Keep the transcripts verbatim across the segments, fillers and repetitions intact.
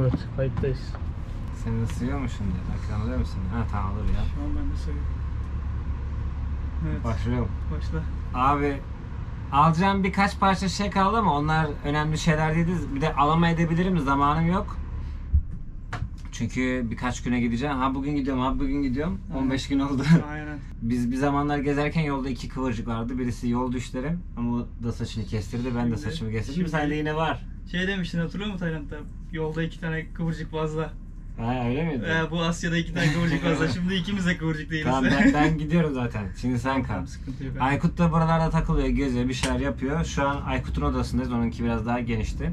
Evet, kayıttayız. Seni ısırıyor mu şimdi? Ekran alıyor musun? Ha tamam, olur ya. Şu an ben de sayıyorum. Evet. Başlıyorum. Başla. Abi, alacağım birkaç parça şey kaldı ama onlar önemli şeyler değildi. Bir de alamayabilirim, zamanım yok. Çünkü birkaç güne gideceğim. Ha bugün gidiyorum, ha bugün gidiyorum. Aynen. on beş gün oldu. Aynen. Biz bir zamanlar gezerken yolda iki kıvırcık vardı. Birisi yol düşlerim ama o da saçını kestirdi, ben şimdi, de saçımı kestirdim. Sen de yine var. Şey demiştin, hatırlıyor musun Tayland'da? Yolda iki tane kıvırcık fazla. Ha öyle miydi? Ee, bu Asya'da iki tane kıvırcık fazla. Şimdi ikimiz de kıvırcık değiliz. Tamam ben, ben gidiyorum zaten. Şimdi sen kal. Aykut da buralarda takılıyor, geziyor, bir şeyler yapıyor. Şu an Aykut'un odasındayız. Onunki biraz daha genişti.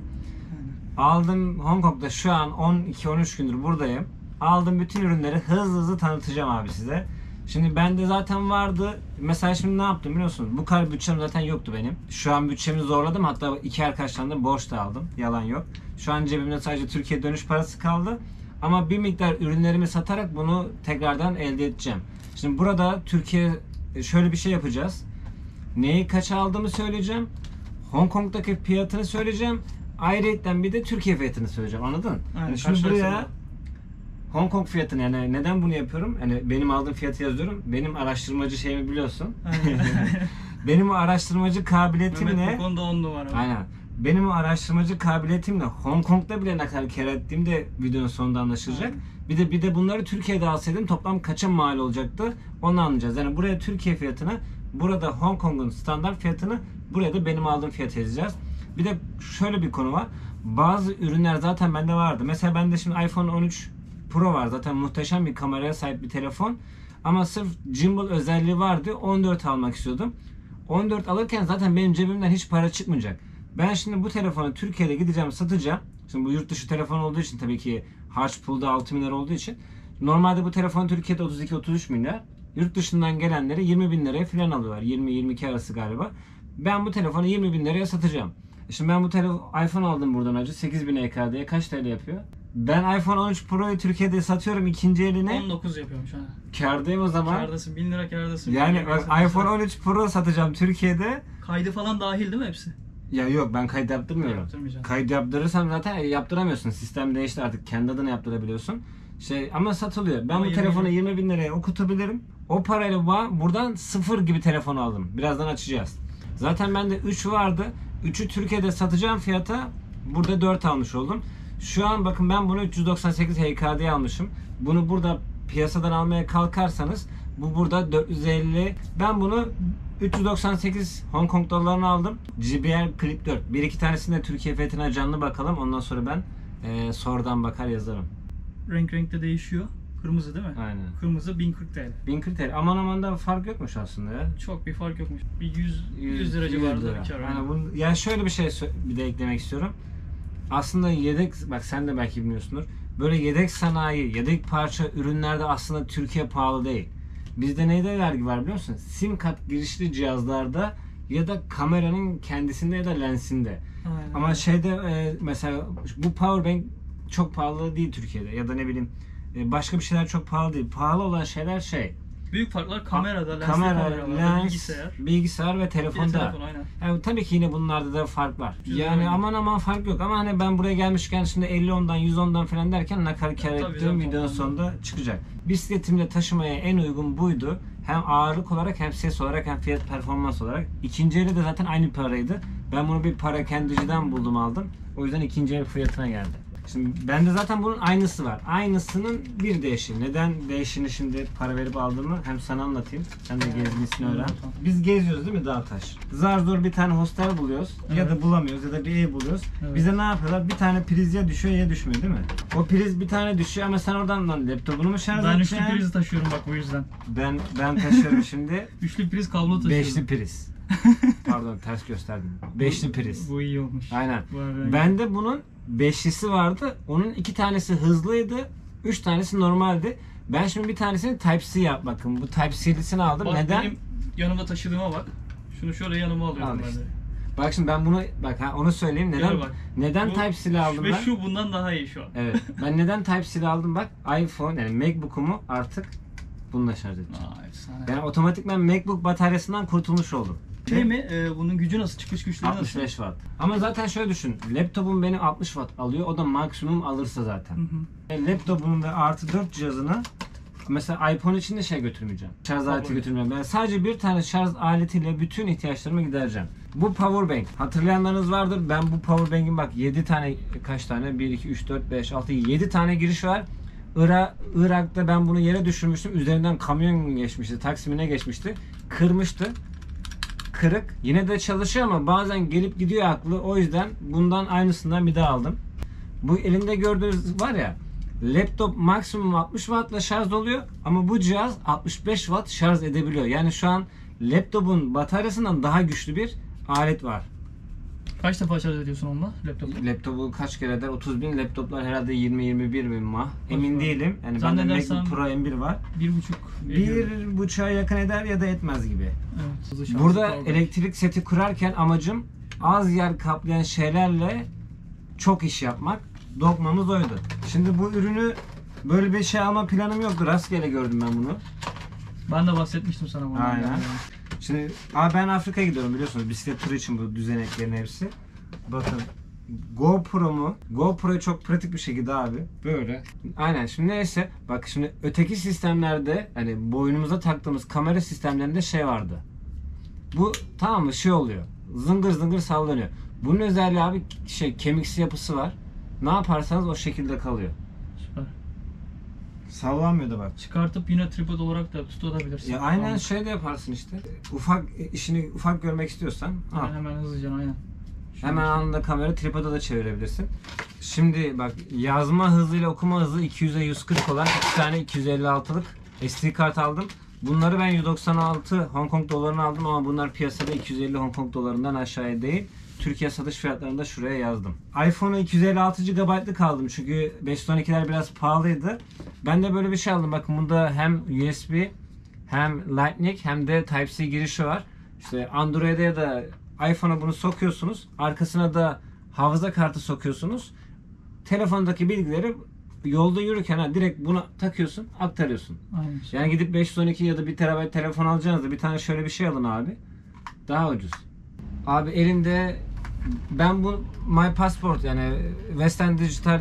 Aldım Hong Kong'da, şu an on iki on üç gündür buradayım. Aldım bütün ürünleri hızlı hızlı tanıtacağım abi size. Şimdi bende zaten vardı. Mesela şimdi ne yaptım biliyorsunuz? Bu kadar bütçem zaten yoktu benim. Şu an bütçemi zorladım. Hatta iki arkadaştan da borç da aldım. Yalan yok. Şu an cebimde sadece Türkiye dönüş parası kaldı. Ama bir miktar ürünlerimi satarak bunu tekrardan elde edeceğim. Şimdi burada Türkiye şöyle bir şey yapacağız. Neyi kaça aldığımı söyleyeceğim. Hong Kong'daki fiyatını söyleyeceğim. Ayrıca bir de Türkiye fiyatını söyleyeceğim, anladın? Aynen, yani şimdi buraya Hong Kong fiyatını, yani neden bunu yapıyorum? Yani benim aldığım fiyatı yazıyorum. Benim araştırmacı şeyimi biliyorsun. Benim araştırmacı kabiliyetimle Mehmet bu konuda on numara. Aynen. Benim araştırmacı kabiliyetimle Hong Kong'da bile ne kadar kâr ettiğimde videonun sonunda anlaşılacak. Aynen. Bir de bir de bunları Türkiye'de alsaydım toplam kaça mal olacaktı? Onu anlayacağız. Yani buraya Türkiye fiyatını, burada Hong Kong'un standart fiyatını, buraya da benim aldığım fiyatı yazacağız. Bir de şöyle bir konu var. Bazı ürünler zaten bende vardı. Mesela bende şimdi iPhone on üç Pro var. Zaten muhteşem bir kameraya sahip bir telefon. Ama sırf gimbal özelliği vardı. on dört almak istiyordum. on dört alırken zaten benim cebimden hiç para çıkmayacak. Ben şimdi bu telefonu Türkiye'de gideceğim, satacağım. Şimdi bu yurt dışı telefon olduğu için, tabii ki harç pulda altı bin lira olduğu için. Normalde bu telefon Türkiye'de otuz iki otuz üç bin lira. Yurt dışından gelenleri yirmi bin liraya falan alıyorlar. yirmi yirmi iki arası galiba. Ben bu telefonu yirmi bin liraya satacağım. Şimdi ben bu telefon iPhone aldım buradan acı sekiz bin E K D'ye kaç T L yapıyor? Ben iPhone on üç Pro'yu Türkiye'de satıyorum ikinci eline. on dokuz yapıyorum şu an. Kârdayım o zaman. Kârdasın, bin lira kârdasın. Yani lira iPhone on üç Pro satacağım Türkiye'de. Kaydı falan dahil değil mi hepsi? Ya yok, ben kayıt yaptırmıyorum. Kayıt yaptırırsam zaten yaptıramıyorsun. Sistem değişti artık, kendi adına yaptırabiliyorsun. Şey ama satılıyor. Ben ama bu telefonu yirmi bin liraya okutabilirim. O parayla buradan sıfır gibi telefon aldım. Birazdan açacağız. Zaten bende üç vardı. üçü Türkiye'de satacağım fiyata burada dört almış oldum. Şu an bakın ben bunu üç yüz doksan sekiz H K D'ye almışım. Bunu burada piyasadan almaya kalkarsanız bu burada dört yüz elli. Ben bunu üç yüz doksan sekiz Hong Kong dolarına aldım. J B L Clip dört. Bir iki tanesini de Türkiye fiyatına canlı bakalım. Ondan sonra ben e, sorudan bakar yazarım. Renk renkte de değişiyor. Kırmızı değil mi? Aynen. Kırmızı bin kırk T L. bin kırk T L. Aman aman da fark yokmuş aslında ya. Çok bir fark yokmuş. Bir yüz, yüz, yüz lira civarında bir kar. Yani bunu, yani şöyle bir şey bir de eklemek istiyorum. Aslında yedek, bak sen de belki bilmiyorsundur. Böyle yedek sanayi, yedek parça ürünlerde aslında Türkiye pahalı değil. Bizde neyde vergi var biliyor musun? SIM kart girişli cihazlarda ya da kameranın kendisinde ya da lensinde. Aynen. Ama şeyde e, mesela bu power bank çok pahalı değil Türkiye'de, ya da ne bileyim başka bir şeyler çok pahalı değil. Pahalı olan şeyler şey. Büyük farklar kamerada, lensli kamera, kameralarda, lens, bilgisayar. bilgisayar ve telefonda. Telefon, yani tabii ki yine bunlarda da fark var. Cüzdan yani öyle. Aman aman fark yok ama hani ben buraya gelmişken şimdi elli ondan yüz ondan falan derken ne kadar kar ettiğim videonun sonunda çıkacak. Bisikletimle taşımaya en uygun buydu. Hem ağırlık olarak hem ses olarak hem fiyat performans olarak. İkinci eli de zaten aynı paraydı. Ben bunu bir parakendiciden buldum, aldım. O yüzden ikinci el fiyatına geldi. Şimdi bende zaten bunun aynısı var. Aynısının bir değişi. Neden değişini şimdi para verip aldığımı hem sana anlatayım, hem de gezmesini öğren. Biz geziyoruz değil mi Dağtaş? Zar zor bir tane hostel buluyoruz. Evet. Ya da bulamıyoruz ya da bir ev buluyoruz. Evet. Bize ne yapıyorlar? Bir tane priz ya düşüyor ya düşmüyor değil mi? O priz bir tane düşüyor ama sen oradan lan laptopunu mu şarj edeceksin? Ben üçlü prizi taşıyorum bak, bu yüzden. Ben ben taşıyorum şimdi. Üçlü priz kablo taşıyorum. Beşli priz. Pardon, ters gösterdim. Beşli priz. Bu, bu iyi olmuş. Aynen. Bende bunun beşlisi vardı. Onun iki tanesi hızlıydı. Üç tanesi normaldi. Ben şimdi bir tanesini Type-C yap. Bakın bu Type-C'lisini aldım. Bak, neden? Benim yanıma taşıdığıma bak. Şunu şöyle yanıma alıyorum. Al işte. Bak şimdi ben bunu, bak ha, onu söyleyeyim. Neden neden Type-C'li aldım ve ben? Ve şu bundan daha iyi şu an. Evet. Ben neden Type-C'li aldım bak. iPhone yani MacBook'umu artık bununla şarj edeceğim. Aa, efsane. Yani otomatikman MacBook bataryasından kurtulmuş oldum. Şey ne? mi? E, bunun gücü nasıl? Çıkış güçleri nasıl? altmış beş watt. Ama zaten şöyle düşün. Laptopum beni altmış watt alıyor. O da maksimum alırsa zaten. Hı hı. E, laptopumun da artı dört cihazına mesela iPhone için de şey götürmeyeceğim. Şarj aleti götürmeyeceğim. Ben sadece bir tane şarj aletiyle bütün ihtiyaçlarımı gidereceğim. Bu power bank. Hatırlayanlarınız vardır. Ben bu power bank'in bak yedi tane kaç tane? bir, iki, üç, dört, beş, altı, yedi tane giriş var. Irak, Irak'ta ben bunu yere düşürmüştüm. Üzerinden kamyon geçmişti. Taksim'ine geçmişti. Kırmıştı. Kırık. Yine de çalışıyor ama bazen gelip gidiyor aklı. O yüzden bundan aynısından bir daha aldım. Bu elimde gördüğünüz var ya, laptop maksimum altmış wattla şarj oluyor ama bu cihaz altmış beş watt şarj edebiliyor. Yani şu an laptopun bataryasından daha güçlü bir alet var. Kaç defa şarj ediyorsun onunla laptopu? Laptopu kaç kere eder? otuz bin laptoplar herhalde yirmi yirmi bir bin mah. Emin değilim. Yani bende MacBook Pro M bir var. bir buçuk bir buçuğa yakın eder ya da etmez gibi. Evet. Burada elektrik seti kurarken amacım az yer kaplayan şeylerle çok iş yapmak. Dokmamız oydu. Şimdi bu ürünü böyle bir şey alma planım yoktu. Rastgele gördüm ben bunu. Ben de bahsetmiştim sana bunu. Aynen. Yani. Şimdi abi ben Afrika'ya gidiyorum biliyorsunuz. Bisiklet turu için bu düzeneklerin hepsi. Bakın GoPro'mu, GoPro'yu çok pratik bir şekilde abi. Böyle. Aynen. Şimdi neyse. Bak şimdi öteki sistemlerde hani boynumuza taktığımız kamera sistemlerinde şey vardı. Bu tamam mı? Şey oluyor. Zıngır zıngır sallanıyor. Bunun özelliği abi şey kemiksi yapısı var. Ne yaparsanız o şekilde kalıyor. Süper. Sallanmıyor da bak. Çıkartıp yine tripod olarak da tutabilirsin. Ya aynen tamam. Şey de yaparsın işte. Ufak işini ufak görmek istiyorsan. Aynen, hemen hızlıca aynen. Şöyle hemen şey. Anında kamera tripoda da çevirebilirsin. Şimdi bak yazma hızıyla okuma hızı iki yüze yüz kırk olan iki tane iki yüz elli altılık S D kart aldım. Bunları ben yüz doksan altı Hong Kong dolarına aldım ama bunlar piyasada iki yüz elli Hong Kong dolarından aşağıya değil. Türkiye satış fiyatlarında şuraya yazdım. iPhone'a iki yüz elli altı gigabaytlık aldım çünkü beş yüz on ikiler biraz pahalıydı. Ben de böyle bir şey aldım. Bakın bunda hem U S B hem Lightning hem de Type-C girişi var. İşte Android'e ya da iPhone'a bunu sokuyorsunuz. Arkasına da hafıza kartı sokuyorsunuz. Telefondaki bilgileri yolda yürürken ha, direkt bunu takıyorsun, aktarıyorsun. Aynen. Yani gidip beş yüz on iki ya da bir terabayt telefon alacağınızda bir tane şöyle bir şey alın abi. Daha ucuz. Abi elimde ben bu My Passport yani Western Digital,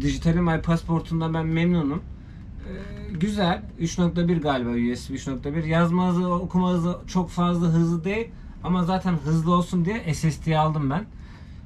Digital'in My Passport'undan ben memnunum. Ee, güzel. üç nokta bir galiba U S B üç nokta bir. Yazma hızı, okuma hızı çok fazla hızlı değil ama zaten hızlı olsun diye S S D'yi aldım ben.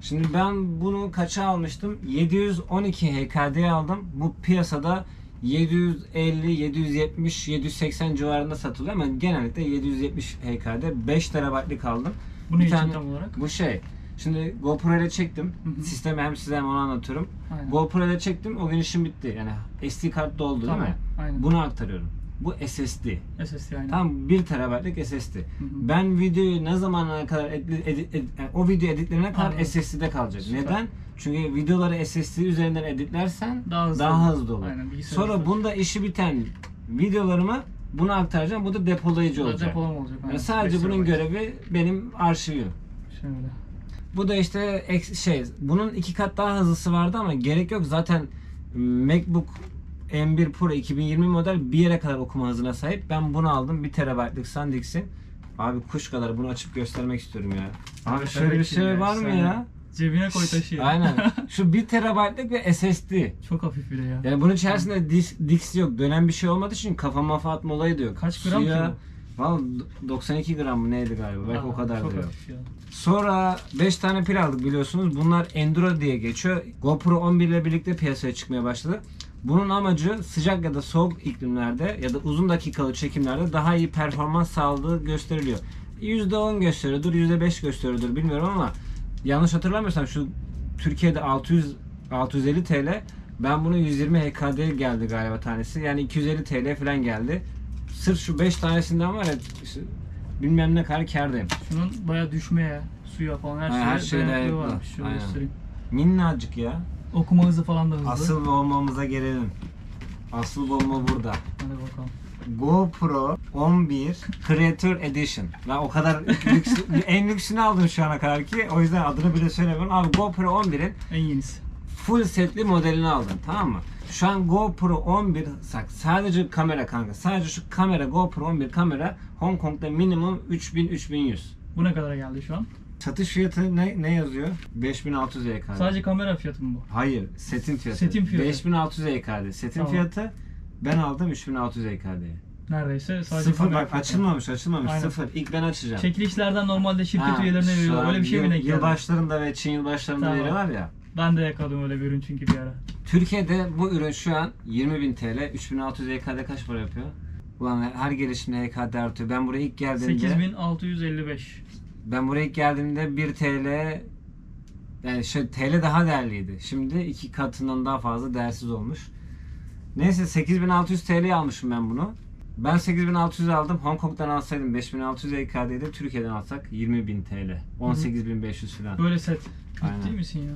Şimdi ben bunu kaça almıştım? yedi yüz on iki H K D'ye aldım. Bu piyasada yedi yüz elli, yedi yüz yetmiş, yedi yüz seksen civarında satılıyor ama genellikle yedi yüz yetmiş H K D beş terabaytlık aldım. Bu ne için tam olarak? Bu şey. Şimdi GoPro ile çektim. Hı hı. Sistemi hem size hem onu anlatıyorum. Aynen. GoPro ile çektim. O gün işim bitti. Yani S D kart doldu tamam. Değil mi? Aynen. Bunu aktarıyorum. Bu S S D. S S D aynen. Tam bir terabaytlık S S D. Hı hı. Ben videoyu ne zamana kadar edit, edit, edit, yani o video editlerine kadar aynen. S S D'de kalacak. Süper. Neden? Çünkü videoları S S D üzerinden editlersen daha hızlı, daha hızlı olur. Aynen, sonra bunda işi biten videolarımı buna aktaracağım. Bu da depolayıcı bu da olacak. olacak yani sadece bunun görevi benim arşivim. Şöyle. Bu da işte şey, bunun iki kat daha hızlısı vardı ama gerek yok. Zaten MacBook M bir Pro iki bin yirmi model bir yere kadar okuma hızına sahip. Ben bunu aldım. bir terabaytlık SanDisk'in. Abi kuş kadar bunu açıp göstermek istiyorum ya. Abi şöyle bir şey var mı ya? Cebine koy taşıyor. Aynen. Şu bir terabaytlık ve S S D. Çok hafif bile ya. Yani bunun içerisinde disk, disk yok. Dönen bir şey olmadığı için kafa mafa atma olayı diyor. Kaç gram Suya, ki bu? Vallahi doksan iki gram mı neydi galiba. Aa, belki o kadar diyor. Sonra beş tane pil aldık biliyorsunuz. Bunlar Enduro diye geçiyor. GoPro on bir ile birlikte piyasaya çıkmaya başladı. Bunun amacı sıcak ya da soğuk iklimlerde ya da uzun dakikalı çekimlerde daha iyi performans sağladığı gösteriliyor. yüzde on gösteriyordur, yüzde beş gösteriyordur bilmiyorum ama yanlış hatırlamıyorsam şu Türkiye'de altı yüz altı yüz elli T L, ben bunu yüz yirmi H K D geldi galiba tanesi. Yani iki yüz elli T L falan geldi. Sırf şu beş tanesinden var ya işte, bilmem ne kadar kârdayım. Şunun bayağı düşmeye, suya falan her, her şeye dayanıklığı var. Şöyle göstereyim. Minnacık ya. Okuma hızı falan da hızlı. Asıl bombamıza gelelim. Asıl bomba burada. Hadi bakalım. GoPro on bir Creator Edition. Ben o kadar lüks, en lüksünü aldım şu ana kadar ki o yüzden adını bile söylemiyorum. Abi GoPro on birin en yenisi. Full setli modelini aldım tamam mı? Şu an GoPro on bir sadece kamera kanka. Sadece şu kamera GoPro on bir kamera Hong Kong'da minimum üç bin üç bin yüz. Bu ne kadara geldi şu an? Satış fiyatı ne, ne yazıyor? beş bin altı yüz E K D. Sadece kamera fiyatı mı bu? Hayır, setin fiyatı. Setin fiyatı. beş bin altı yüz E K D. Setin tamam. fiyatı ben aldım üç bin altı yüz E K D'ye. Neredeyse sadece sıfır, bak açılmamış açılmamış Aynen. sıfır. İlk ben açacağım. Çekilişlerden normalde şirket ha, üyelerine veriyorlar. Öyle bir şey mi denk geldi? Yılbaşlarında ve Çin yılbaşlarında tamam. veriyorlar ya. Ben de yakaladım öyle bir ürün çünkü bir ara. Türkiye'de bu ürün şu an yirmi bin T L. üç bin altı yüz E K D kaç para yapıyor? Ulan her gelişimde E K D artıyor. Ben buraya ilk geldiğimde... sekiz bin altı yüz elli beş. Ben buraya ilk geldiğimde bir T L... Yani şöyle, T L daha değerliydi. Şimdi iki katından daha fazla değersiz olmuş. Neyse sekiz bin altı yüz T L'ye almışım ben bunu. Ben sekiz bin altı yüz aldım. Hong Kong'dan alsaydım beş bin altı yüz E K D'yi de Türkiye'den alsak yirmi bin T L. on sekiz bin beş yüz falan. Böyle set. Ciddi misin ya?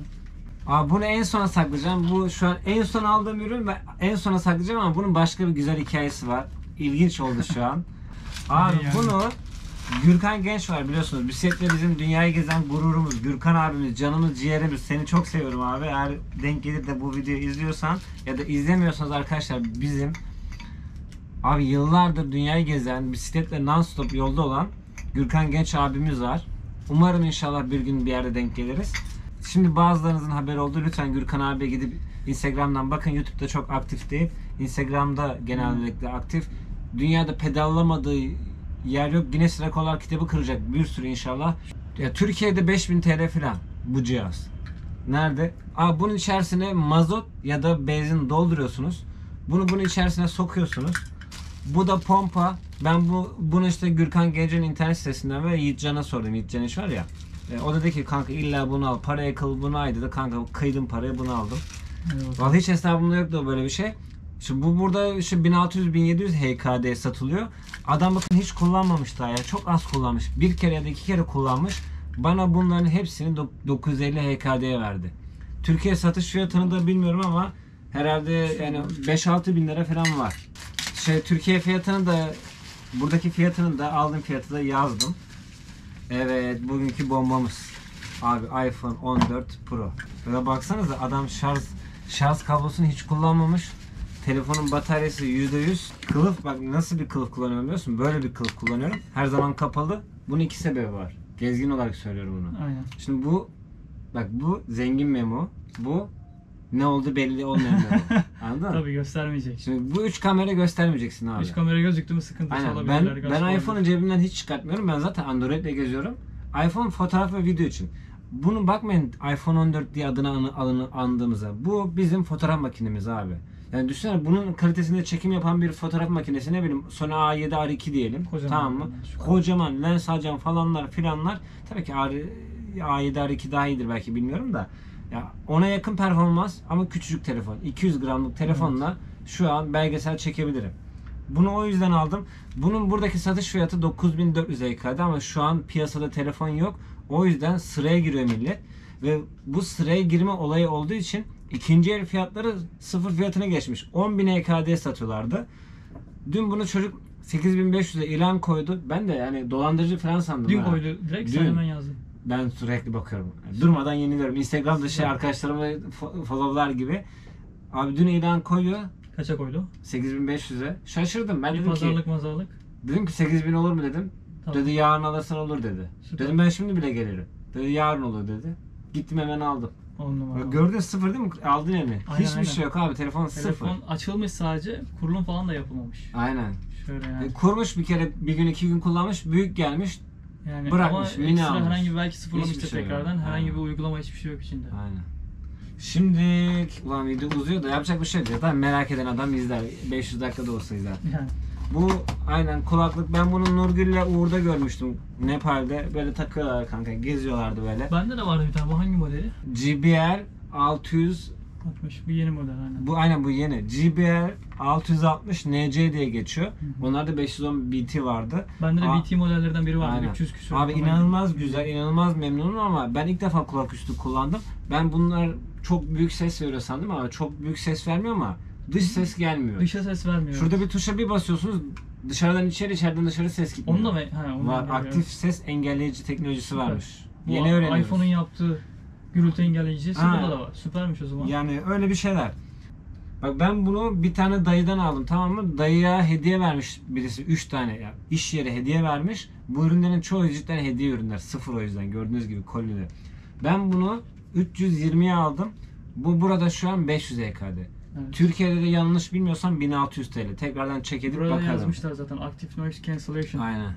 Aa, bunu en sona saklayacağım. Bu şu an en son aldığım ürün ve en sona saklayacağım ama bunun başka bir güzel hikayesi var. İlginç oldu şu an. Abi yani. Bunu Gürkan Genç var biliyorsunuz. Bisikletle bizim dünyayı gezen gururumuz. Gürkan abimiz, canımız, ciğerimiz. Seni çok seviyorum abi. Eğer denk gelir de bu videoyu izliyorsan ya da izlemiyorsanız arkadaşlar bizim abi yıllardır dünyayı gezen, bisikletle non-stop yolda olan Gürkan Genç abimiz var. Umarım inşallah bir gün bir yerde denk geliriz. Şimdi bazılarınızın haberi oldu. Lütfen Gürkan abiye gidip Instagram'dan bakın. YouTube'da çok aktif değil. Instagram'da genellikle hmm. aktif. Dünyada pedallamadığı yer yok. Guinness Rekorlar kitabı kıracak bir sürü inşallah. Ya, Türkiye'de beş bin T L falan bu cihaz. Nerede? Aa, bunun içerisine mazot ya da benzin dolduruyorsunuz. Bunu bunun içerisine sokuyorsunuz. Bu da pompa. Ben bu bunu işte Gürkan Genç'in internet sitesinden ve Yiğitcan'a sordum. Yiğitcan iş var ya. E, o da dedi ki kanka illa bunu al, paraya kıl bunu ay dedi. Kanka kıydım parayı, bunu aldım. Evet. Vallahi hiç hesabımda yoktu böyle bir şey. Şimdi bu burada şu bin altı yüz bin yedi yüz H K D satılıyor. Adam bakın hiç kullanmamış daha ya. Çok az kullanmış. Bir kere ya da iki kere kullanmış. Bana bunların hepsini dokuz yüz elli H K D'ye verdi. Türkiye satış fiyatını da bilmiyorum ama herhalde yani beş altı bin lira falan var. Şey, Türkiye fiyatını da buradaki fiyatını da aldığım fiyatı da yazdım. Evet, bugünkü bombamız abi iPhone on dört Pro. Böyle baksanıza adam şarj şarj kablosunu hiç kullanmamış. Telefonun bataryası yüzde yüz. Kılıf bak nasıl bir kılıf kullanıyorum biliyorsun? Böyle bir kılıf kullanıyorum. Her zaman kapalı. Bunun iki sebebi var. Gezgin olarak söylüyorum bunu. Aynen. Şimdi bu bak bu zengin memo. Bu ne oldu belli olmayan memo. Anladın mı? Tabii göstermeyecek. Şimdi bu üç kamera göstermeyeceksin abi. Üç kamera gözüktü mü sıkıntı olabilir. Ben, ben iPhone'u cebimden hiç çıkartmıyorum. Ben zaten Android'le geziyorum. iPhone fotoğraf ve video için. Bunu bakmayın iPhone on dört diye adını alını andığımıza. Bu bizim fotoğraf makinemiz abi. Yani düşünsene bunun kalitesinde çekim yapan bir fotoğraf makinesi ne bileyim Sony A yedi R iki diyelim. Kocaman tamam mı? Kocaman, kocaman lens alacağım falanlar filanlar. Tabii ki A yedi R iki daha iyidir belki bilmiyorum da. Ya ona yakın performans ama küçücük telefon. iki yüz gramlık telefonla evet. Şu an belgesel çekebilirim. Bunu o yüzden aldım. Bunun buradaki satış fiyatı dokuz bin dört yüz E K D ama şu an piyasada telefon yok. O yüzden sıraya giriyor millet. Ve bu sıraya girme olayı olduğu için ikinci el fiyatları sıfır fiyatına geçmiş. on bin E K D satıyorlardı. Dün bunu çocuk sekiz bin beş yüz'e ilan koydu. Ben de yani dolandırıcı falan sandım. Dün ha. koydu. Direkt Dün. sen hemen yazdın. Ben sürekli bakıyorum. Durmadan yeniliyorum. Instagram'da şey arkadaşlarıma followlar gibi. Abi dün ilan koyuyor. Kaça koydu? sekiz bin beş yüz'e. Şaşırdım. Ben bir dedim pazarlık, ki mazarlık. Dedim ki sekiz bin olur mu dedim. Tamam. Dedi yarın alırsan olur dedi. Süper. Dedim ben şimdi bile gelirim. Dedi yarın olur dedi. Gittim hemen aldım. Gördün sıfır değil mi? Aldın yani. Aynen, Hiçbir aynen. şey yok abi. Telefon, Telefon sıfır. Telefon açılmış sadece. Kurulum falan da yapılmamış. Aynen. Şöyle yani. Kurmuş bir kere bir gün iki gün kullanmış. Büyük gelmiş. Yani bırakmış, ama ekstra almış. Herhangi belki sıfırlamıştır şey tekrardan. Yok. Herhangi Aynen. bir uygulama hiçbir şey yok içinde. Aynen. Şimdi ulan video uzuyor da yapacak bir şey yok. Zaten merak eden adam izler. beş yüz dakikada olsa izler. Yani. Bu aynen kulaklık. Ben bunu Nurgül ile Uğur'da görmüştüm. Nepal'de böyle takıyorlar kanka. Geziyorlardı böyle. Bende de vardı bir tane. Bu hangi modeli? J B L altı yüz altmış. Bu yeni model aynen. Bu aynen bu yeni. J B L altı yüz altmış N C diye geçiyor. Onlarda beş yüz on B T vardı. Bende de B T modellerden biri vardı. Aynen. üç yüz küsur. Abi inanılmaz gibi. Güzel, inanılmaz memnunum ama ben ilk defa kulaküstü kullandım. Ben bunlar çok büyük ses veriyor sandım ama çok büyük ses vermiyor ama dış ses gelmiyor. Dışa ses vermiyor. Şurada bir tuşa bir basıyorsunuz. Dışarıdan içeri, içeriden dışarı ses gitmiyor. Onda mı? He, var. Aktif ses engelleyici teknolojisi varmış. Bu yeni öğreniyoruz. iPhone'un yaptığı gürültü engelleyici sınıfı da var. Süpermiş o zaman. Yani öyle bir şeyler. Bak ben bunu bir tane dayıdan aldım, tamam mı? Dayıya hediye vermiş birisi, üç tane ya, iş yeri hediye vermiş. Bu ürünlerin çoğu cidden hediye ürünler, sıfır, o yüzden gördüğünüz gibi kolyeler. Ben bunu üç yüz yirmiye aldım. Bu burada şu an beş yüz E K D. Evet. Türkiye'de de yanlış bilmiyorsam bin altı yüz T L. Tekrardan çek edip burada bakalım. Yazmışlar zaten Active Noise Cancellation. Aynen.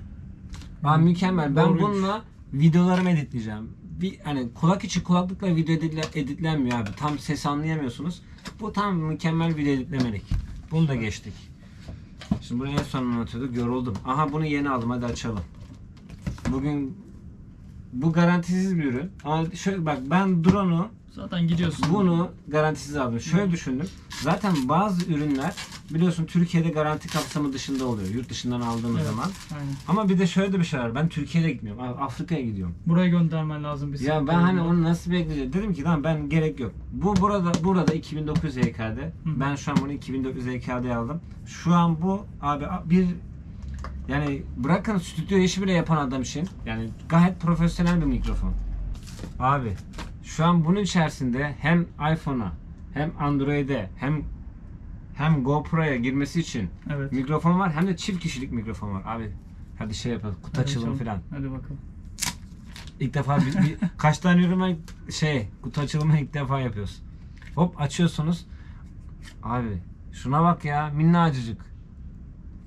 Ben mükemmel. Ben doğruymuş. Bununla videolarımı editleyeceğim. Bir hani kulak içi kulaklıkla video editle, editlenmiyor abi. Tam ses anlayamıyorsunuz. Bu tam mükemmel video editlemelik. Bunu da geçtik. Şimdi buraya en son anlatıyorduk. Yoruldum. Aha bunu yeni aldım. Hadi açalım. Bugün bu garantisiz bir ürün. Ama şöyle bak, ben drone'u zaten gidiyorsun. Bunu garantisiz aldım. Şöyle Hı. düşündüm. Zaten bazı ürünler biliyorsun Türkiye'de garanti kapsamı dışında oluyor. Yurt dışından aldığımız evet, zaman. Aynen. Ama bir de şöyle de bir şey var. Ben Türkiye'de gitmiyorum. Afrika'ya gidiyorum. Buraya göndermen lazım bir. Ya ben hani onu nasıl bekleyeceğim? Dedim ki tamam, ben gerek yok. Bu burada burada iki bin dokuz yüz E K D. Hı. Ben şu an bunu iki bin dokuz yüz E K D aldım. Şu an bu abi bir, yani bırakın stüdyo işi bile yapan adam için. Yani gayet profesyonel bir mikrofon. Abi şu an bunun içerisinde hem iPhone'a hem Android'e hem hem GoPro'ya girmesi için evet, mikrofon var, hem de çift kişilik mikrofon var. Abi hadi şey yapalım, kutu açılımı falan. Hadi bakalım. İlk defa bir, bir kaç tane ürün şey kutu açılımı ilk defa yapıyoruz. Hop açıyorsunuz. Abi şuna bak ya, minnacıcık.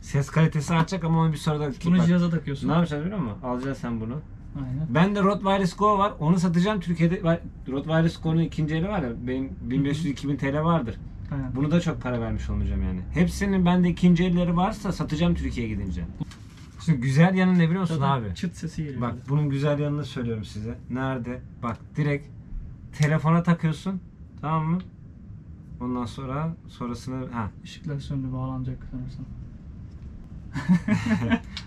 Ses kalitesi artacak ama onu bir sonra da. Bunu cihaza takıyorsun. Ne yapacağız biliyor musun? Alacaksın sen bunu. Aynen. Ben de Road Virus Go var. Onu satacağım Türkiye'de. Road Virus Go'nun ikinci eli var ya. Benim bin beş yüz iki bin T L vardır. Aynen. Bunu da çok para vermiş olmayacağım yani. Hepsinin bende ikinci elleri varsa satacağım Türkiye'ye gidince. Şimdi güzel yanı ne biliyor musun zaten abi? Çıt sesi geliyor. Bak bunun güzel yanını söylüyorum size. Nerede? Bak direkt telefona takıyorsun. Tamam mı? Ondan sonra sonrasını ha. Işıklar söndü, bağlanacak sanırsam.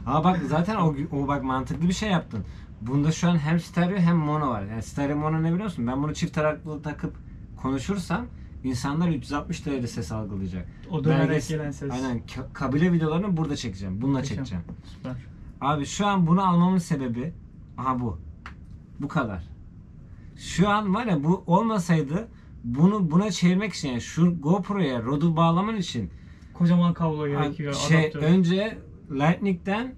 Aa bak zaten o, o bak mantıklı bir şey yaptın. Bunda şu an hem stereo hem mono var. Yani stereo mono ne biliyorsun? Ben bunu çift taraklı takıp konuşursam insanlar üç yüz altmış derece ses algılayacak. O dönerek gelen ses. Aynen. Kabile videolarını burada çekeceğim. Bununla Geçeceğim. çekeceğim. Süper. Abi şu an bunu almamın sebebi aha bu. Bu kadar. Şu an var ya, bu olmasaydı bunu buna çevirmek için yani şu GoPro'ya Road'u bağlaman için kocaman kablo gerekiyor. Şey, adaptör. Önce Lightning'den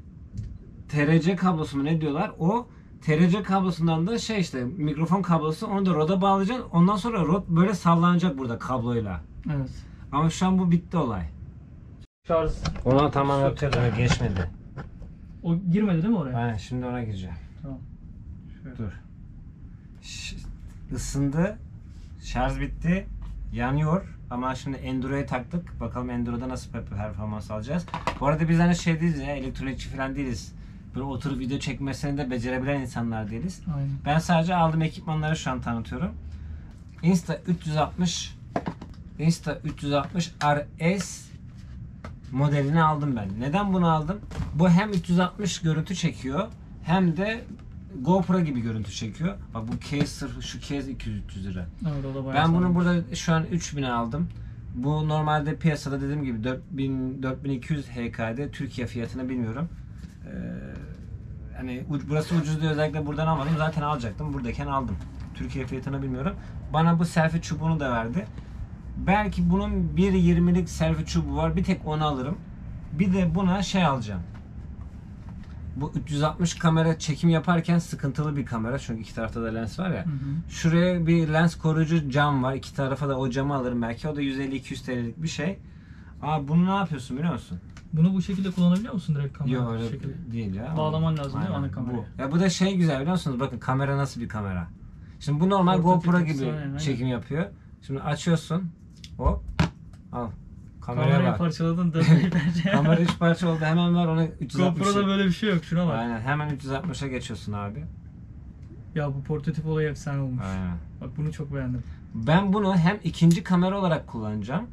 T R C kablosu mu ne diyorlar? O T R C kablosundan da şey işte mikrofon kablosu, onu da Road'a bağlayacaksın. Ondan sonra Road böyle sallanacak burada kabloyla. Evet. Ama şu an bu bitti olay. Şarj. Ona tamam yapacağız, öyle geçmedi. O girmedi değil mi oraya? Aynen, şimdi ona gireceğim. Tamam. Şöyle. Dur. Ş ısındı. Şarj bitti. Yanıyor. Ama şimdi Enduro'ya taktık. Bakalım Enduro'da nasıl performans alacağız. Bu arada biz hani şey değiliz ya, elektronikçi falan değiliz. Böyle oturup video çekmesini de becerebilen insanlar değiliz. Aynen. Ben sadece aldığım ekipmanları şu an tanıtıyorum. Insta üç yüz altmış Insta üç yüz altmış R S modelini aldım ben. Neden bunu aldım? Bu hem üç yüz altmış görüntü çekiyor hem de GoPro gibi görüntü çekiyor. Bak bu case, sırf şu case iki yüz üç yüz lira. Evet, ben bunu burada şu an üç bine aldım. Bu normalde piyasada dediğim gibi dört bin iki yüz H K'de. Türkiye fiyatını bilmiyorum. Ee, hani burası ucuz diye özellikle buradan almadım. Zaten alacaktım. Buradayken aldım. Türkiye fiyatını bilmiyorum. Bana bu selfie çubuğunu da verdi. Belki bunun bir yirmilik selfie çubuğu var. Bir tek onu alırım. Bir de buna şey alacağım. Bu üç yüz altmış kamera çekim yaparken sıkıntılı bir kamera, çünkü iki tarafta da lens var ya. Hı hı. Şuraya bir lens koruyucu cam var. İki tarafa da o camı alırım belki. O da yüz elli iki yüz T L'lik bir şey. Aa bunu ne yapıyorsun biliyor musun? Bunu bu şekilde kullanabiliyor musun direkt kamera? Yok öyle şekilde değil ya. Bağlaman lazım Aynen. değil mi ana kameraya? Bu. Ya bu da şey güzel biliyor musunuz? Bakın kamera nasıl bir kamera. Şimdi bu normal Portatif GoPro gibi yani, çekim yapıyor. Şimdi açıyorsun. Hop. Al. Kameraya Kamerayı bak. parçaladın dönmeyi bence. Kamera üç parça oldu, hemen var ona üç yüz altmış. GoPro'da böyle bir şey yok, şuna bak. Aynen, hemen üç yüz altmışa geçiyorsun abi. Ya bu portatif olayı efsane olmuş. Aynen. Bak bunu çok beğendim. Ben bunu hem ikinci kamera olarak kullanacağım.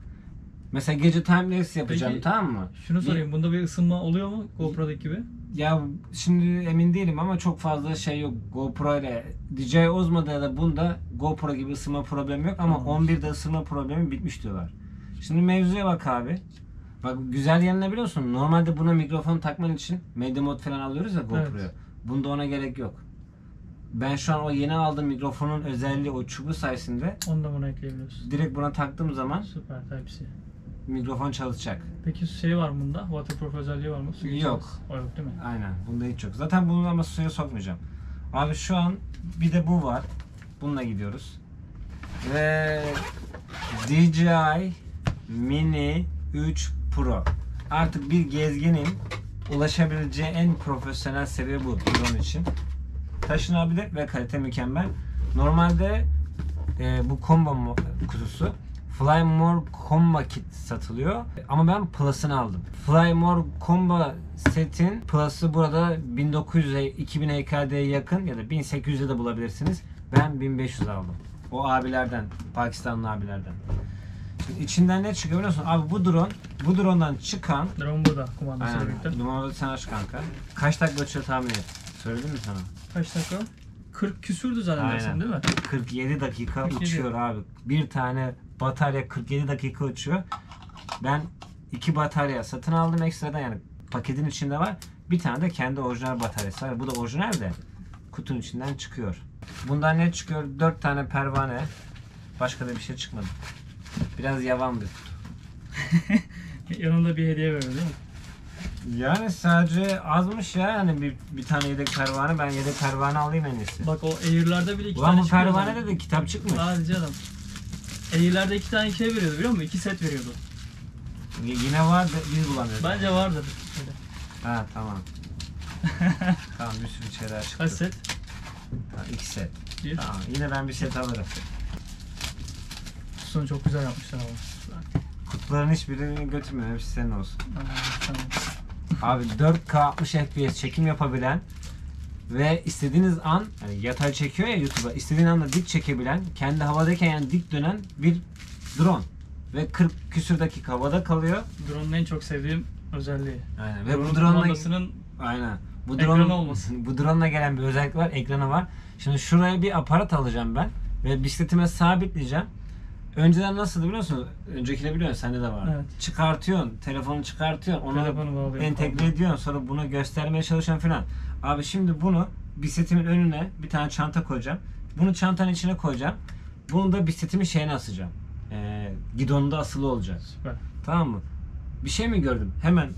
Mesela gece timelapse yapacağım. Peki, tamam mı? Şunu sorayım, bunda bir ısınma oluyor mu GoPro'daki gibi? Ya şimdi emin değilim ama çok fazla şey yok. GoPro ile D J I Osmo'da ya da bunda GoPro gibi ısınma problemi yok ama tamam. on birde ısınma problemi bitmiş diyorlar. Şimdi mevzuya bak abi. Bak güzel yanına biliyorsun. Normalde buna mikrofon takman için Media Mod falan alıyoruz ya GoPro'ya. Evet. Bunda ona gerek yok. Ben şu an o yeni aldığım mikrofonun özelliği o çubuğu sayesinde. Onu da buna ekleyebiliyorsun. Direkt buna taktığım zaman süper Type-C mikrofon çalışacak. Peki şey var mı bunda? Waterproof özelliği var mı? Su yok. O yok değil mi? Aynen. Bunda hiç yok. Zaten bunu ama suya sokmayacağım. Abi şu an bir de bu var. Bununla gidiyoruz. Ve D J I Mini üç Pro. Artık bir gezginin ulaşabileceği en profesyonel seviye bu drone için. Taşınabilir ve kalite mükemmel. Normalde e, bu combo kutusu Fly More Combo Kit satılıyor ama ben Plus'ını aldım. Fly More Combo Set'in Plus'ı burada bin dokuz yüze iki bin E K D'ye yakın ya da bin sekiz yüze de bulabilirsiniz. Ben bin beş yüz aldım. O abilerden, Pakistanlı abilerden. Şimdi içinden ne çıkıyor biliyor musun? Abi bu drone, bu drone'dan çıkan... Drone burada, kumandası birlikte. Numarada sen aç kanka. Kaç dakika uçuyor tahmin et? Söyledim mi sana? Kaç dakika? kırk küsürdü zannedersen değil mi? kırk yedi dakika kırk yedi. Uçuyor abi. Bir tane batarya kırk yedi dakika uçuyor. Ben iki batarya satın aldım ekstradan, yani paketin içinde var. Bir tane de kendi orijinal bataryası var. Bu da orijinal de kutunun içinden çıkıyor. Bundan ne çıkıyor? dört tane pervane. Başka da bir şey çıkmadı. Biraz yavan bir kutu. Yanında bir hediye veriyor değil mi? Yani sadece azmış ya, hani bir, bir tane yedek pervane, ben yedek pervane alayım en iyisi. Bak o Air'larda bile iki ulan tane çıkıyor. Ulan bu pervane de, de kitap çıkmış. Sadece adam. Air'lerde iki tane ikiye veriyordu biliyor musun? İki set veriyordu. Y yine vardı, biz bulamıyoruz. Bence vardır. Ha tamam. Tamam, bir sürü şeyler çıktı. Kaç set? Ha, iki set. Bir. Tamam, yine ben bir set alırım. Kutusunu çok güzel yapmışlar ama. Kutuların hiçbirini götürmüyor, hepsi senin olsun. Aa, tamam. Abi dört K altmış F P S çekim yapabilen ve istediğiniz an, yani yatay çekiyor ya YouTube'a, istediğin anda dik çekebilen, kendi havadayken yani dik dönen bir drone. Ve kırk küsür dakika havada kalıyor. Drone'un en çok sevdiğim özelliği. Aynen. Ve drone bu drone'un aynen. Bu drone olmasın. Bu drone'la gelen bir özellik var, ekranı var. Şimdi şuraya bir aparat alacağım ben ve bisikletime sabitleyeceğim. Önceden nasıldı biliyor musun? Öncekine biliyorsun, sende de vardı. Evet. Çıkartıyorsun, telefonu çıkartıyorsun, ona telefonu entegre ediyorsun, sonra bunu göstermeye çalışan falan. Abi şimdi bunu bisikletimin önüne bir tane çanta koyacağım. Bunu çantanın içine koyacağım. Bunu da bisikletimin şeyine asacağım. Ee, gidonunda asılı olacak. Süper. Tamam mı? Bir şey mi gördüm? Hemen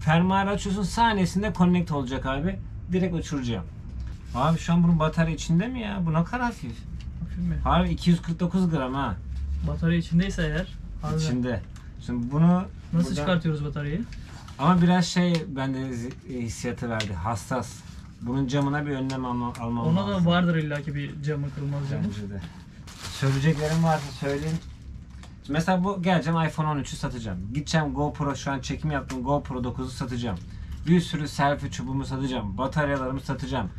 fermuarı açıyorsun, saniyesinde connect olacak abi. Direkt uçuracağım. Abi şu an bunun batarya içinde mi ya? Bu ne kadar hafif. Hafif mi? Abi iki yüz kırk dokuz gram ha. Batarya içindeyse eğer. Harbiden. İçinde. Şimdi bunu nasıl buradan... çıkartıyoruz bataryayı? Ama biraz şey bende hissiyatı verdi. Hassas. Bunun camına bir önlem almam lazım. Ona da vardır illaki bir camı, kırılmaz camı. Bence de. Söyleyeceklerim varsa söyleyeyim. Mesela bu, geleceğim iPhone on üçü satacağım. Gideceğim GoPro, şu an çekim yaptım, GoPro dokuzu satacağım. Bir sürü selfie çubuğumu satacağım. Bataryalarımı satacağım.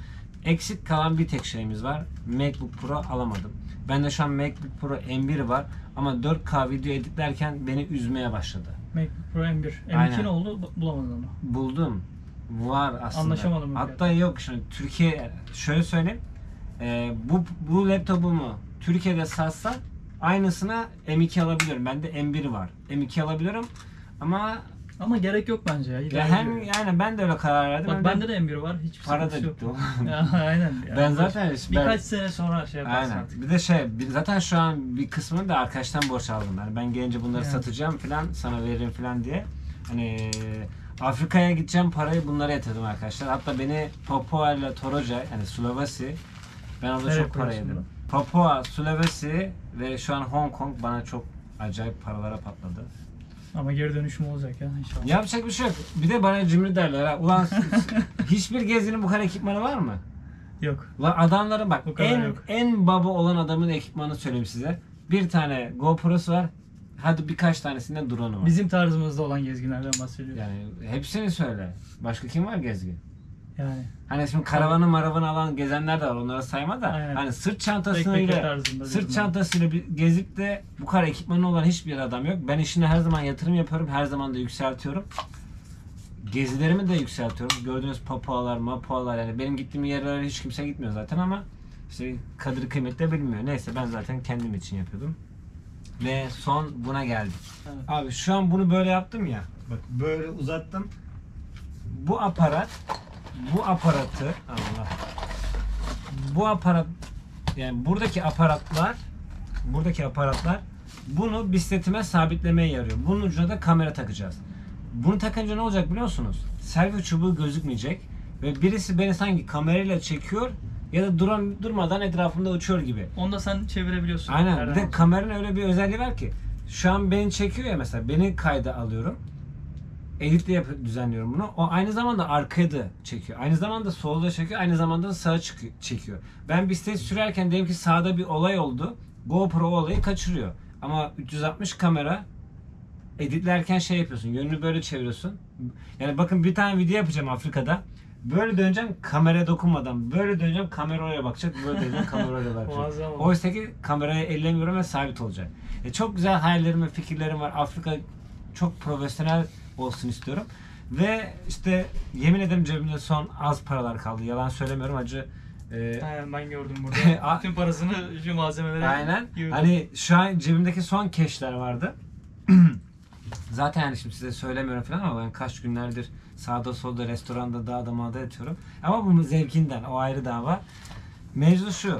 Eksik kalan bir tek şeyimiz var. MacBook Pro alamadım. Bende şu an MacBook Pro M bir var ama dört K video editlerken beni üzmeye başladı. MacBook Pro M bir. M iki ne oldu? Bulamadın mı? Buldum. Var aslında. Anlaşamadım. Hatta yani. Yok şimdi Türkiye, şöyle söyleyeyim. E, bu, bu laptopumu Türkiye'de satsa aynısına M iki alabiliyorum. Bende M bir var. M iki alabiliyorum ama ama gerek yok bence ya. ya hem yani ben de öyle karar verdim. Bak bende de M bir var. Hiçbir para da gitti o. Aynen. Yani ben zaten birkaç ben, sene sonra şey yaparsın artık. Bir de şey, zaten şu an bir kısmını da arkadaştan borç aldım ben. Yani ben gelince bunları yani satacağım falan, sana veririm falan diye. Hani Afrika'ya gideceğim, parayı bunlara yatırdım arkadaşlar. Hatta beni Papua ile Toroca, yani Sulawesi, ben orada evet, çok para yedim. Papua, Sulawesi ve şu an Hong Kong bana çok acayip paralara patladı. Ama geri dönüşüm olacak ya inşallah. Yapacak bir şey yok. Bir de bana cimri derler ha. Ulan hiçbir gezinin bu kadar ekipmanı var mı? Yok. Ulan adamların bak en, yok. en baba olan adamın ekipmanı söyleyeyim size. Bir tane GoPro'su var. Hadi birkaç tanesinde drone'u var. Bizim tarzımızda olan gezginlerden bahsediyoruz. Yani hepsini söyle. Başka kim var gezgin? Yani. Hani şimdi karavanı maravanı alan gezenler de var, onlara sayma da. Aynen. Hani sırt çantasıyla sırt çantasıyla gezip de bu kadar ekipmanı olan hiçbir adam yok. Ben işine her zaman yatırım yapıyorum, her zaman da yükseltiyorum. Gezilerimi de yükseltiyorum. Gördüğünüz Papualar, Mapualar, yani benim gittiğim yerlere hiç kimse gitmiyor zaten ama işte kadir kıymet de bilmiyor. Neyse, ben zaten kendim için yapıyordum. Ve son buna geldik. Evet. Abi şu an bunu böyle yaptım ya. Bak böyle uzattım. Bu aparat Bu aparatı Allah bu aparat, yani buradaki aparatlar buradaki aparatlar bunu bisletime sabitlemeye yarıyor. Bunun ucuna da kamera takacağız. Bunu takınca ne olacak biliyor musunuz? Selfie çubuğu gözükmeyecek ve birisi beni sanki kamerayla çekiyor ya da duran, durmadan etrafımda uçuyor gibi. Onu da sen çevirebiliyorsun. Aynen. Bir de kameranın öyle bir özelliği var ki şu an beni çekiyor ya, mesela beni kayda alıyorum. Editle yap düzenliyorum bunu. O aynı zamanda arkaya da çekiyor. Aynı zamanda solda çekiyor. Aynı zamanda sağa çekiyor. Ben bisiklet sürerken diyelim ki sağda bir olay oldu. GoPro o olayı kaçırıyor. Ama üç yüz altmış kamera editlerken şey yapıyorsun. Yönünü böyle çeviriyorsun. Yani bakın bir tane video yapacağım Afrika'da. Böyle döneceğim kameraya dokunmadan. Böyle döneceğim kamera oraya bakacak. Böyle döneceğim kamera oraya bakacak. Oysa ki kamerayı ellemiyorum ve sabit olacak. E çok güzel hayallerim ve fikirlerim var. Afrika çok profesyonel olsun istiyorum. Ve işte yemin ederim cebimde son az paralar kaldı. Yalan söylemiyorum acı. Ee, Aynen, ben gördüm burada. Tüm parasını şu malzemelere Aynen. Yürüdüm. Hani şu an cebimdeki son keşler vardı. Zaten yani şimdi size söylemiyorum falan ama ben kaç günlerdir sağda solda restoranda dağda mağda yatıyorum. Ama bunun zevkinden, o ayrı dava. Mevzu şu.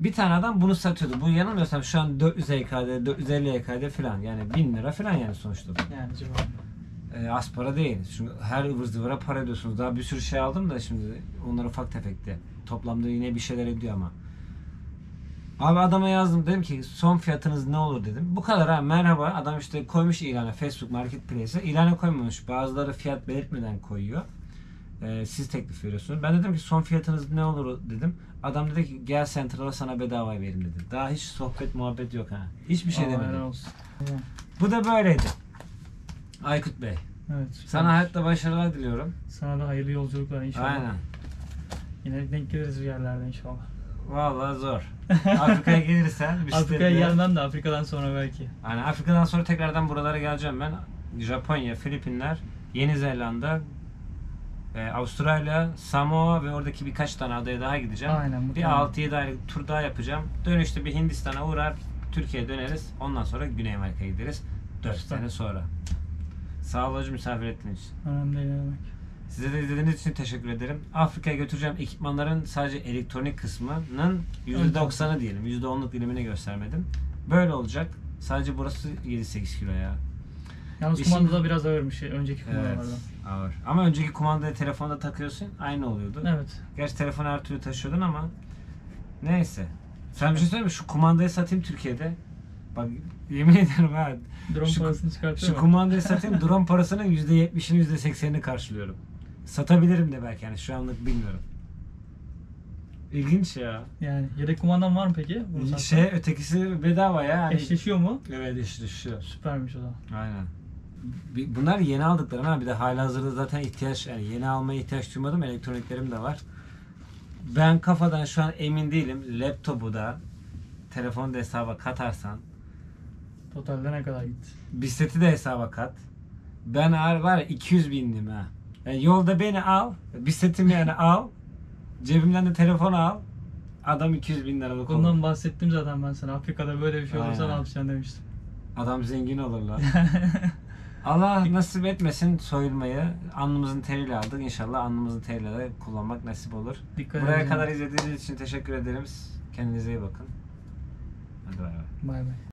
Bir tane adam bunu satıyordu. Bu yanılmıyorsam şu an dört yüz E K'de, dört yüz elli E K'de falan. Yani bin lira falan yani sonuçta. Yani civarında. E, az para değil. Çünkü her ıvır zıvıra para ediyorsunuz. Daha bir sürü şey aldım da şimdi onlar ufak tefekti. Toplamda yine bir şeyler ediyor ama. Abi adama yazdım. Dedim ki son fiyatınız ne olur dedim. Bu kadar ha, merhaba. Adam işte koymuş ilana. Facebook Marketplace'e. İlana koymamış. Bazıları fiyat belirtmeden koyuyor. Ee, siz teklif veriyorsunuz. Ben dedim ki son fiyatınız ne olur dedim. Adam dedi ki gel Central'a sana bedava verim dedi. Daha hiç sohbet muhabbet yok ha. Hiçbir şey demedim. Bu da böyleydi. Aykut Bey. Evet. Sana evet. Hayatta başarılar diliyorum. Sana da hayırlı yolculuklar inşallah. Aynen. Yine denk geliriz bir yerlerde inşallah. Vallahi zor. Afrika'ya gelirsen. Afrika'ya gelmem de Afrika'dan sonra belki. Yani Afrika'dan sonra tekrardan buralara geleceğim ben. Japonya, Filipinler, Yeni Zelanda, Ee, Avustralya, Samoa ve oradaki birkaç tane adaya daha gideceğim. Aynen, bir altı yedi aylık tur daha yapacağım. Dönüşte bir Hindistan'a uğrar, Türkiye'ye döneriz. Ondan sonra Güney Amerika'ya gideriz. dört sene sonra. Sağ olun misafir ettiğiniz için. Önemli değil, demek. Size de izlediğiniz için teşekkür ederim. Afrika'ya götüreceğim ekipmanların sadece elektronik kısmının yüzde doksanı diyelim. yüzde onluk dilimini göstermedim. Böyle olacak. Sadece burası yedi sekiz kilo ya. Yalnız İşin... kumanda da biraz ağır bir şey önceki kumandalardan. Evet, ağır. Ama önceki kumandayı telefonda takıyorsun, aynı oluyordu. Evet. Gerçi telefonu her türlü taşıyordun ama neyse. Sen bir şey söyleyeyim mi? Şu kumandayı satayım Türkiye'de. Bak yemin ederim ha. Drone şu, parasını çıkartıyorum. Şu kumandayı satayım, drone parasının yüzde yetmişini, yüzde seksenini karşılıyorum. Satabilirim de belki yani şu anlık bilmiyorum. İlginç ya. Yani yedek kumandan var mı peki? Bunu şey satın. Ötekisi bedava ya. Yani... Eşleşiyor mu? Evet eşleşiyor. Süpermiş o da. Aynen. Bunlar yeni aldıklarım ama bir de halihazırda zaten ihtiyaç, yani yeni almaya ihtiyaç duymadım, elektroniklerim de var. Ben kafadan şu an emin değilim, laptopu da telefonu da hesaba katarsan totalde ne kadar gitti? Bisikleti de hesaba kat. Ben ağır var ya iki yüz bindim ha. Yani yolda beni al, bisikletimi yani al, cebimden de telefonu al. Adam iki yüz bin liralık oldu. Bundan bahsettim zaten ben sana, Afrika'da böyle bir şey olursa ne yapacaksın demiştim. Adam zengin olur lan. Allah nasip etmesin soyulmayı. Alnımızın teriyle aldık. İnşallah alnımızın teriyle de kullanmak nasip olur. Dikkat Buraya edin. kadar izlediğiniz için teşekkür ederiz. Kendinize iyi bakın. Hadi bay bay. Bay bay.